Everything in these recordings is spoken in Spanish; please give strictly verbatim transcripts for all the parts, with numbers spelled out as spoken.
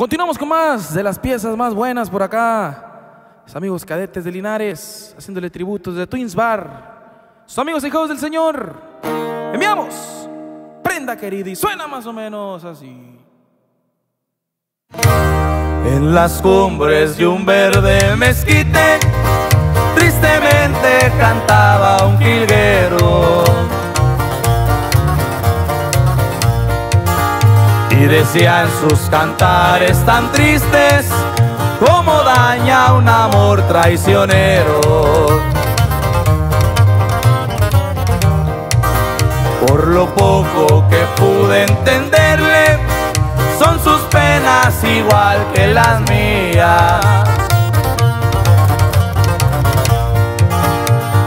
Continuamos con más de las piezas más buenas por acá. Mis amigos cadetes de Linares, haciéndole tributos de Twins Bar. Sus amigos Ahijados del Señor. Enviamos Prenda Querida y suena más o menos así. En las cumbres de un verde mezquite tristemente cantaba un jilguero y decían sus cantares tan tristes como daña un amor traicionero. Por lo poco que pude entenderle, son sus penas igual que las mías,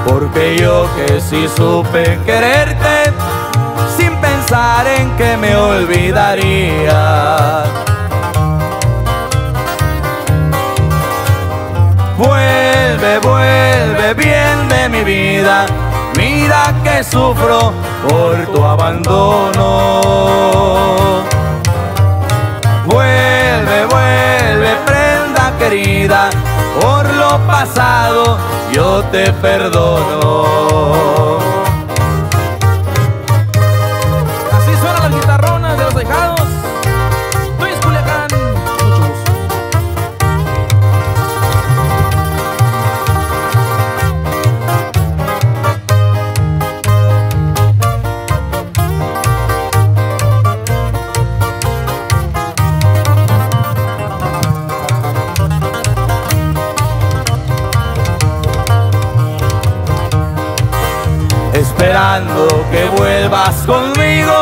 porque yo que sí supe quererte, sin pensar en que me olvidaría. Vuelve, vuelve bien de mi vida, mira que sufro por tu abandono. Vuelve, vuelve, prenda querida, por lo pasado yo te perdono. Así suenan las guitarronas de los Ahijados. Twins Culiacán. Esperando que vuelvas conmigo,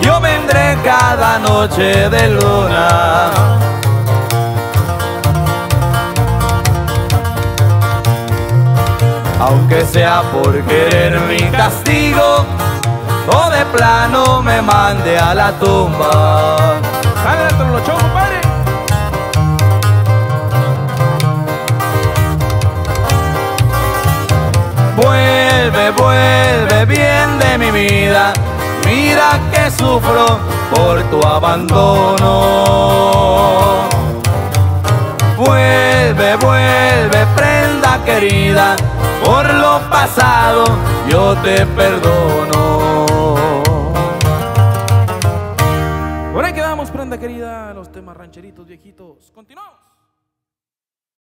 yo vendré cada noche de luna. Aunque sea por querer mi castigo, o de plano me mande a la tumba. Vuelve, vuelve bien de mi vida, mira que sufro por tu abandono. Vuelve, vuelve, prenda querida, por lo pasado yo te perdono. Por ahí quedamos, prenda querida, los temas rancheritos viejitos. Continuamos.